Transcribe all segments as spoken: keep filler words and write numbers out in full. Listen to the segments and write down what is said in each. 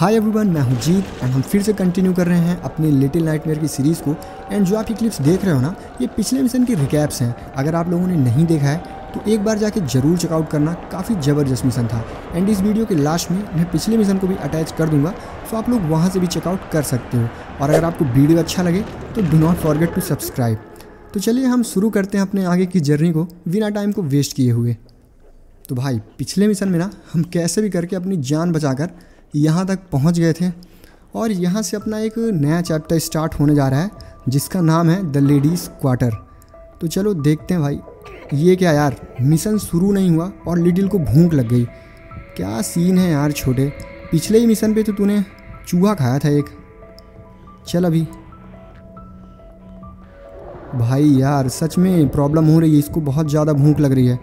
Hi everyone, मैं हूं जीत and हम फिर से कंटिन्यू कर रहे हैं अपनी लिटिल नाइटमेयर की सीरीज़ को। एंड जो आप ये क्लिप्स देख रहे हो ना, ये पिछले मिशन के रिकैप्स हैं। अगर आप लोगों ने नहीं देखा है तो एक बार जाके जरूर चेकआउट करना, काफ़ी ज़बरदस्त मिशन था। एंड इस वीडियो के लास्ट में मैं पिछले मिशन को भी अटैच कर दूंगा, तो आप लोग वहाँ से भी चेकआउट कर सकते हो। और अगर आपको वीडियो अच्छा लगे तो do not forget to subscribe. तो चलिए हम शुरू करते हैं अपने आगे की जर्नी को बिना टाइम को वेस्ट किए हुए। तो भाई पिछले मिशन में ना हम कैसे भी करके अपनी जान बचाकर यहाँ तक पहुँच गए थे और यहाँ से अपना एक नया चैप्टर स्टार्ट होने जा रहा है जिसका नाम है द लेडीज़ क्वार्टर। तो चलो देखते हैं भाई ये क्या यार, मिशन शुरू नहीं हुआ और लिटिल को भूख लग गई। क्या सीन है यार छोटे, पिछले ही मिशन पे तो तूने चूहा खाया था एक। चल अभी भाई यार सच में प्रॉब्लम हो रही है, इसको बहुत ज़्यादा भूख लग रही है।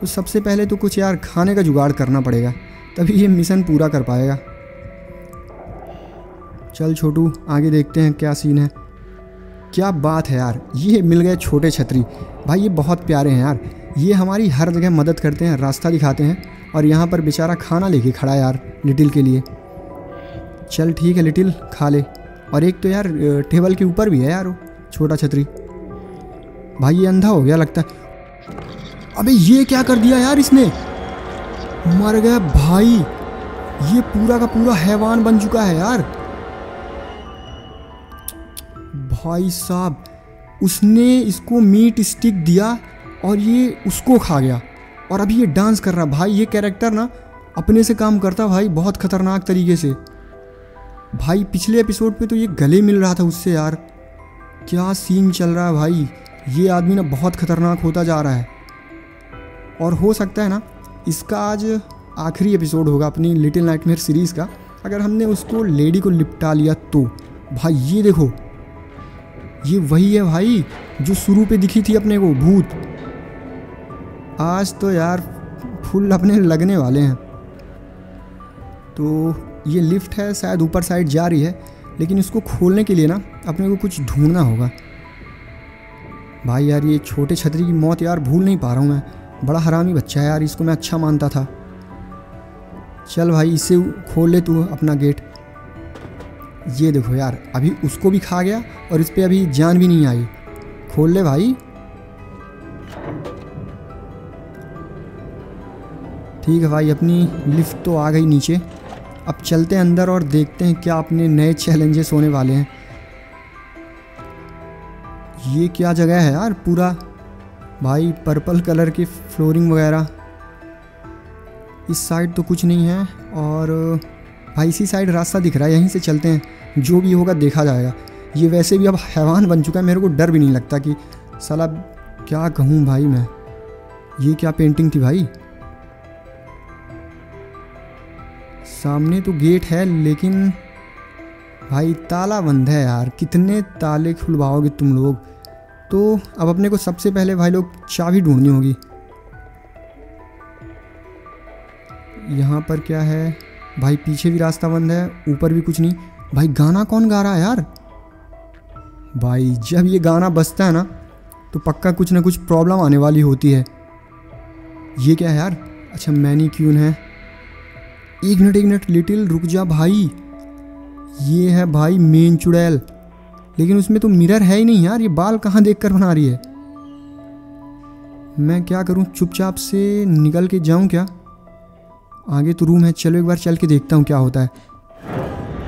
तो सबसे पहले तो कुछ यार खाने का जुगाड़ करना पड़ेगा, तभी ये मिशन पूरा कर पाएगा। चल छोटू आगे देखते हैं क्या सीन है। क्या बात है यार, ये मिल गए छोटे छतरी। भाई ये बहुत प्यारे हैं यार, ये हमारी हर जगह मदद करते हैं, रास्ता दिखाते हैं। और यहाँ पर बेचारा खाना लेके खड़ा है यार लिटिल के लिए। चल ठीक है लिटिल खा ले। और एक तो यार टेबल के ऊपर भी है यार वो छोटा छतरी। भाई ये अंधा हो गया लगता है। अबे ये क्या कर दिया यार इसने, मर गया भाई। ये पूरा का पूरा हैवान बन चुका है यार। भाई साहब उसने इसको मीट स्टिक दिया और ये उसको खा गया और अभी ये डांस कर रहा। भाई ये कैरेक्टर ना अपने से काम करता भाई, बहुत खतरनाक तरीके से। भाई पिछले एपिसोड में तो ये गले मिल रहा था उससे यार। क्या सीन चल रहा है भाई, ये आदमी ना बहुत खतरनाक होता जा रहा है। और हो सकता है ना इसका आज आखिरी एपिसोड होगा अपनी लिटिल नाइटमेयर सीरीज़ का, अगर हमने उसको लेडी को निपटा लिया तो। भाई ये देखो, ये वही है भाई जो शुरू पे दिखी थी अपने को भूत। आज तो यार फुल अपने लगने वाले हैं। तो ये लिफ्ट है, शायद ऊपर साइड जा रही है, लेकिन इसको खोलने के लिए ना अपने को कुछ ढूंढना होगा। भाई यार ये छोटे छतरी की मौत यार भूल नहीं पा रहा हूँ मैं, बड़ा हरामी बच्चा है यार, इसको मैं अच्छा मानता था। चल भाई इसे खोल ले तू अपना गेट। ये देखो यार अभी उसको भी खा गया और इस पर अभी जान भी नहीं आई। खोल ले भाई। ठीक है भाई अपनी लिफ्ट तो आ गई नीचे। अब चलते हैं अंदर और देखते हैं क्या अपने नए चैलेंजेस होने वाले हैं। ये क्या जगह है यार, पूरा भाई पर्पल कलर की फ्लोरिंग वगैरह। इस साइड तो कुछ नहीं है और भाई इसी साइड रास्ता दिख रहा है, यहीं से चलते हैं। जो भी होगा देखा जाएगा। ये वैसे भी अब हैवान बन चुका है, मेरे को डर भी नहीं लगता कि साला क्या कहूँ भाई मैं। ये क्या पेंटिंग थी भाई। सामने तो गेट है लेकिन भाई ताला बंद है यार, कितने ताले खुलवाओगे तुम लोग। तो अब अपने को सबसे पहले भाई लोग चाबी ढूंढनी होगी। यहाँ पर क्या है भाई, पीछे भी रास्ता बंद है, ऊपर भी कुछ नहीं। भाई गाना कौन गा रहा है यार। भाई जब ये गाना बजता है ना तो पक्का कुछ ना कुछ प्रॉब्लम आने वाली होती है। ये क्या है यार, अच्छा मैनीक्यून है। एक मिनट एक मिनट लिटिल रुक जा भाई। ये है भाई मेन चुड़ैल, लेकिन उसमें तो मिरर है ही नहीं यार। ये बाल कहाँ देखकर बना रही है। मैं क्या करूँ, चुपचाप से निकल के जाऊँ क्या। आगे तो रूम है, चलो एक बार चल के देखता हूँ क्या होता है।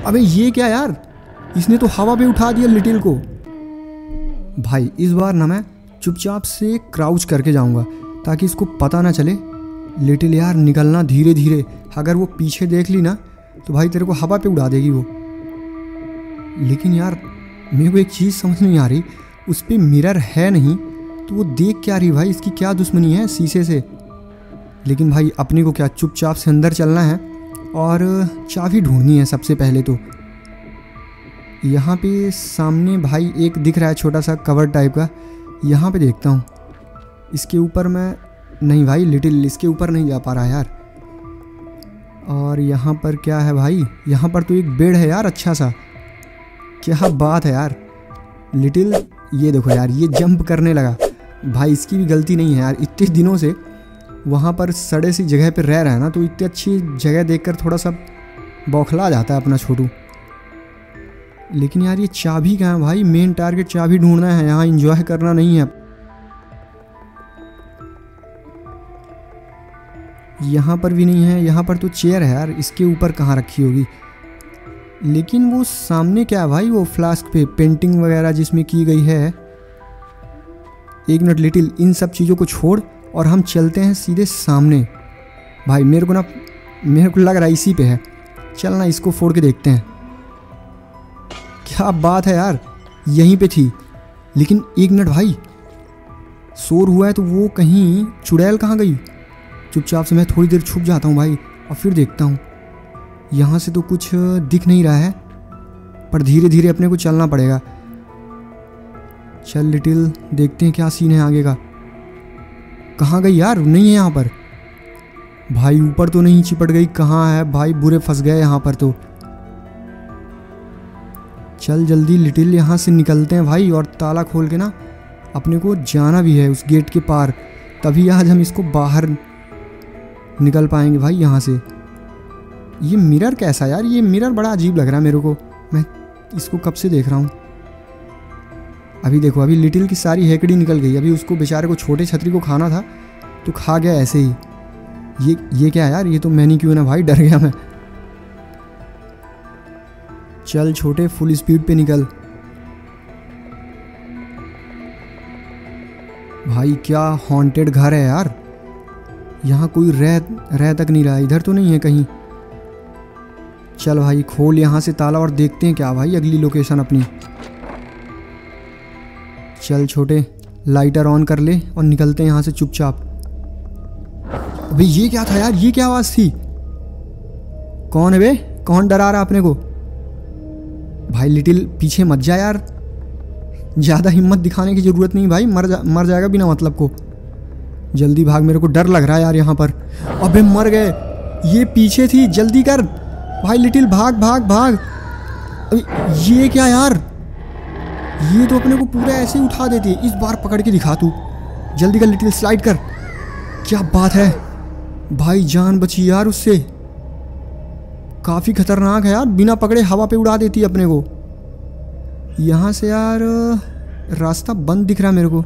अबे ये क्या यार, इसने तो हवा पे उठा दिया लिटिल को। भाई इस बार ना मैं चुपचाप से क्राउच करके जाऊँगा ताकि इसको पता ना चले। लिटिल यार निकलना धीरे धीरे, अगर वो पीछे देख ली ना तो भाई तेरे को हवा पे उड़ा देगी वो। लेकिन यार मेरे को एक चीज़ समझ नहीं आ रही, उस पर मिरर है नहीं तो वो देख क्या रही भाई, इसकी क्या दुश्मनी है शीशे से। लेकिन भाई अपने को क्या चुपचाप से अंदर चलना है और चाबी ढूंढनी है सबसे पहले तो। यहाँ पे सामने भाई एक दिख रहा है छोटा सा कवर टाइप का, यहाँ पे देखता हूँ। इसके ऊपर मैं नहीं भाई, लिटिल इसके ऊपर नहीं जा पा रहा यार। और यहाँ पर क्या है भाई, यहाँ पर तो एक बेड है यार अच्छा सा। क्या बात है यार लिटिल, ये देखो यार ये जंप करने लगा। भाई इसकी भी गलती नहीं है यार, इतने दिनों से वहाँ पर सड़े सी जगह पर रह रहा है ना, तो इतनी अच्छी जगह देखकर थोड़ा सा बौखला जाता है अपना छोटू। लेकिन यार ये चाबी कहाँ भाई, मेन टारगेट चाबी ढूंढना है, यहाँ एंजॉय करना नहीं है। यहाँ पर भी नहीं है, यहाँ पर तो चेयर है यार, इसके ऊपर कहाँ रखी होगी। लेकिन वो सामने क्या है भाई, वो फ्लास्क पे पेंटिंग वगैरह जिसमें की गई है। एक मिनट लिटिल, इन सब चीज़ों को छोड़ और हम चलते हैं सीधे सामने। भाई मेरे को ना मेरे को लग रहा है इसी पे है, चल ना इसको फोड़ के देखते हैं। क्या बात है यार, यहीं पे थी। लेकिन एक मिनट भाई, शोर हुआ है तो वो कहीं चुड़ैल कहाँ गई। चुपचाप से मैं थोड़ी देर छुप जाता हूँ भाई और फिर देखता हूँ। यहाँ से तो कुछ दिख नहीं रहा है, पर धीरे धीरे अपने को चलना पड़ेगा। चल लिटिल, देखते हैं क्या सीन है आगे का। कहाँ गई यार, नहीं है यहाँ पर भाई, ऊपर तो नहीं चिपट गई, कहाँ है भाई, बुरे फंस गए यहाँ पर तो। चल जल्दी लिटिल, यहाँ से निकलते हैं भाई और ताला खोल के ना अपने को जाना भी है उस गेट के पार, तभी आज हम इसको बाहर निकल पाएंगे भाई यहाँ से। ये मिरर कैसा यार, ये मिरर बड़ा अजीब लग रहा है मेरे को, मैं इसको कब से देख रहा हूँ। अभी देखो, अभी लिटिल की सारी हेकड़ी निकल गई, अभी उसको बेचारे को छोटे छतरी को खाना था तो खा गया ऐसे ही। ये ये क्या यार, ये तो मैंने क्यों ना भाई, डर गया मैं। चल छोटे, फुल स्पीड पे निकल भाई। क्या हॉन्टेड घर है यार, यहाँ कोई रह रह तक नहीं रहा, इधर तो नहीं है कहीं। चल भाई खोल यहाँ से ताला और देखते हैं क्या भाई अगली लोकेशन अपनी। चल छोटे, लाइटर ऑन कर ले और निकलते हैं यहाँ से चुपचाप। अबे ये क्या था यार, ये क्या आवाज़ थी, कौन है बे, कौन डरा रहा अपने को। भाई लिटिल पीछे मत जा यार, ज़्यादा हिम्मत दिखाने की ज़रूरत नहीं भाई, मर जा मर जाएगा बिना मतलब को। जल्दी भाग, मेरे को डर लग रहा है यार यहाँ पर। अबे मर गए, ये पीछे थी, जल्दी कर भाई लिटिल, भाग भाग भाग। अबे ये क्या यार, ये तो अपने को पूरा ऐसे ही उठा देती है। इस बार पकड़ के दिखा तू, जल्दी कर लिटिल, स्लाइड कर। क्या बात है भाई, जान बची यार उससे। काफ़ी खतरनाक है यार, बिना पकड़े हवा पे उड़ा देती है अपने को। यहाँ से यार रास्ता बंद दिख रहा है मेरे को,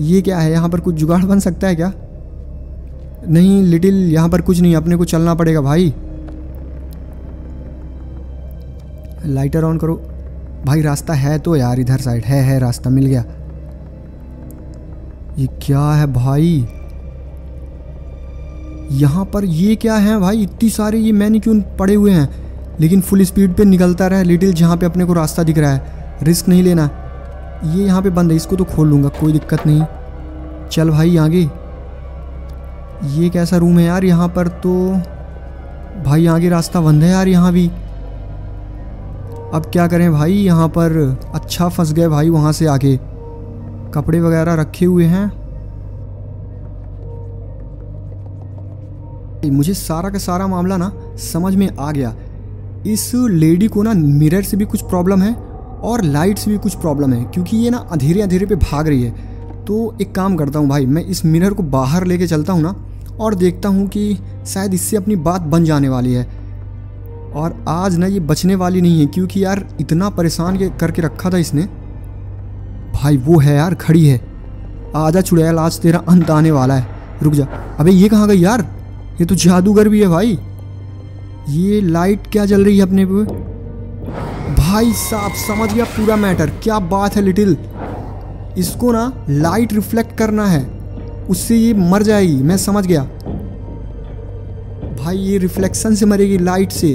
ये क्या है, यहाँ पर कुछ जुगाड़ बन सकता है क्या। नहीं लिटिल, यहाँ पर कुछ नहीं, अपने को चलना पड़ेगा भाई। लाइटर ऑन करो भाई, रास्ता है तो यार इधर साइड है है रास्ता मिल गया। ये क्या है भाई यहाँ पर, ये क्या है भाई, इतनी सारे ये मैनिक्यून पड़े हुए हैं। लेकिन फुल स्पीड पे निकलता रहा लिटिल, जहाँ पे अपने को रास्ता दिख रहा है, रिस्क नहीं लेना। ये यहाँ पे बंद है, इसको तो खोल लूँगा, कोई दिक्कत नहीं। चल भाई आगे, ये कैसा रूम है यार, यहाँ पर तो भाई आगे रास्ता बंद है यार यहाँ भी। अब क्या करें भाई, यहाँ पर अच्छा फंस गए भाई। वहाँ से आके कपड़े वगैरह रखे हुए हैं। मुझे सारा का सारा मामला ना समझ में आ गया। इस लेडी को ना मिरर से भी कुछ प्रॉब्लम है और लाइट से भी कुछ प्रॉब्लम है, क्योंकि ये ना अंधेरे अंधेरे पे भाग रही है। तो एक काम करता हूँ भाई, मैं इस मिरर को बाहर लेके चलता हूँ ना और देखता हूँ कि शायद इससे अपनी बात बन जाने वाली है। और आज ना ये बचने वाली नहीं है, क्योंकि यार इतना परेशान करके रखा था इसने। भाई वो है यार, खड़ी है, आजा चुड़ैल, आज तेरा अंत आने वाला है, रुक जा। अबे ये कहाँ गई यार, ये तो जादूगर भी है भाई। ये लाइट क्या जल रही है अपने पे भाई साहब, समझ गया पूरा मैटर। क्या बात है लिटिल, इसको ना लाइट रिफ्लेक्ट करना है, उससे ये मर जाएगी, मैं समझ गया भाई। ये रिफ्लेक्शन से मरेगी लाइट से,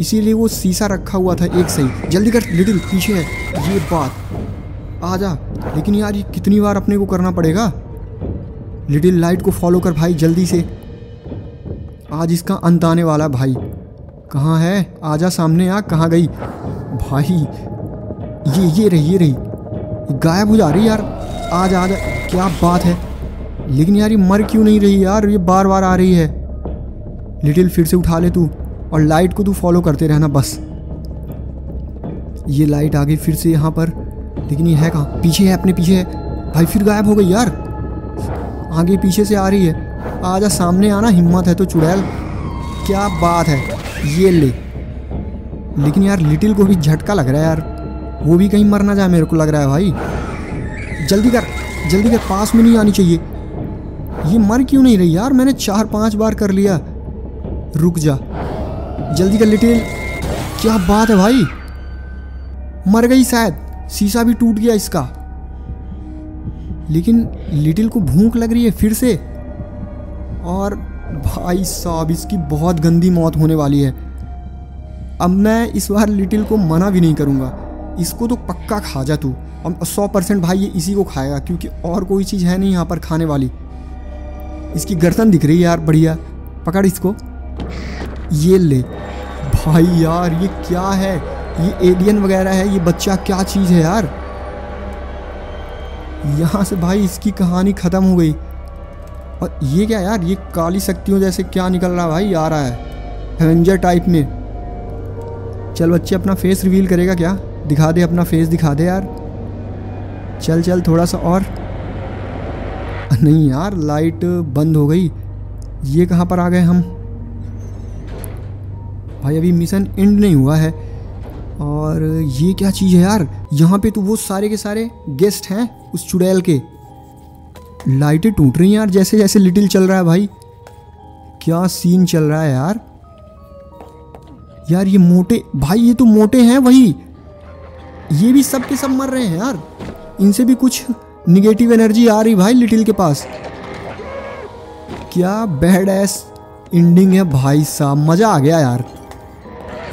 इसीलिए वो शीशा रखा हुआ था एक सही। जल्दी कर लिटिल, पीछे है ये बात, आ जा। लेकिन यार ये कितनी बार अपने को करना पड़ेगा। लिटिल लाइट को फॉलो कर भाई जल्दी से, आज इसका अंत आने वाला भाई। कहाँ है, आजा सामने आ, कहाँ गई भाई। ये ये रही, ये रही, गायब हो जा रही यार। आजा आजा, क्या बात है। लेकिन यार ये मर क्यों नहीं रही यार, ये बार बार आ रही है। लिटिल फिर से उठा ले तू और लाइट को तू फॉलो करते रहना बस। ये लाइट आ गई फिर से यहाँ पर, लेकिन ये है कहाँ, पीछे है, अपने पीछे है भाई। फिर गायब हो गई यार, आगे पीछे से आ रही है। आजा सामने आना, हिम्मत है तो चुड़ैल। क्या बात है, ये ले लेकिन यार लिटिल को भी झटका लग रहा है यार, वो भी कहीं मर ना जाए मेरे को लग रहा है। भाई जल्दी कर जल्दी कर, पास में नहीं आनी चाहिए। ये मर क्यों नहीं रही यार, मैंने चार पांच बार कर लिया। रुक जा, जल्दी कर लिटिल। क्या बात है भाई, मर गई शायद, शीशा भी टूट गया इसका। लेकिन लिटिल को भूख लग रही है फिर से, और भाई साहब इसकी बहुत गंदी मौत होने वाली है। अब मैं इस बार लिटिल को मना भी नहीं करूँगा, इसको तो पक्का खा जा तू। और सौ परसेंट भाई ये इसी को खाएगा, क्योंकि और कोई चीज़ है नहीं यहाँ पर खाने वाली। इसकी गर्दन दिख रही है यार, बढ़िया पकड़ इसको। ये ले भाई, यार ये क्या है, ये एलियन वगैरह है, ये बच्चा क्या चीज़ है यार। यहाँ से भाई इसकी कहानी ख़त्म हो गई। और ये क्या यार, ये काली शक्तियों जैसे क्या निकल रहा भाई आ रहा है, एवेंजर टाइप में। चल बच्चे अपना फेस रिवील करेगा क्या, दिखा दे अपना फेस, दिखा दे यार। चल चल थोड़ा सा और, नहीं यार लाइट बंद हो गई। ये कहाँ पर आ गए हम भाई, अभी मिशन एंड नहीं हुआ है। और ये क्या चीज़ है यार, यहाँ पे तो वो सारे के सारे गेस्ट हैं उस चुड़ैल के। लाइटें टूट रही हैं यार जैसे जैसे लिटिल चल रहा है। भाई क्या सीन चल रहा है यार। यार ये मोटे भाई, ये तो मोटे हैं वही, ये भी सब के सब मर रहे हैं यार। इनसे भी कुछ निगेटिव एनर्जी आ रही भाई लिटिल के पास। क्या बैड एस एंडिंग है भाई साहब, मज़ा आ गया यार।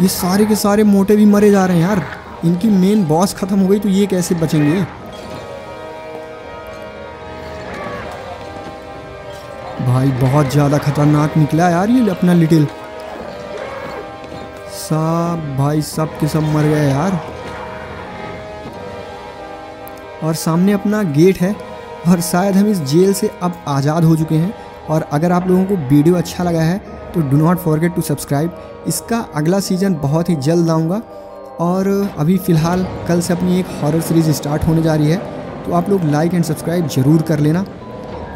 ये सारे के सारे मोटे भी मरे जा रहे हैं यार। इनकी मेन बॉस ख़त्म हो गई तो ये कैसे बचेंगे भाई। बहुत ज़्यादा खतरनाक निकला यार ये अपना लिटिल। सब भाई सब के सब मर गए यार। और सामने अपना गेट है, और शायद हम इस जेल से अब आज़ाद हो चुके हैं। और अगर आप लोगों को वीडियो अच्छा लगा है तो do not forget to subscribe. इसका अगला सीज़न बहुत ही जल्द आऊँगा। और अभी फ़िलहाल कल से अपनी एक हॉरर सीरीज़ स्टार्ट होने जा रही है, तो आप लोग लाइक एंड सब्सक्राइब ज़रूर कर लेना।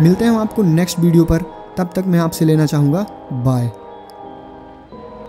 मिलते हैं हम आपको नेक्स्ट वीडियो पर, तब तक मैं आपसे लेना चाहूँगा बाय।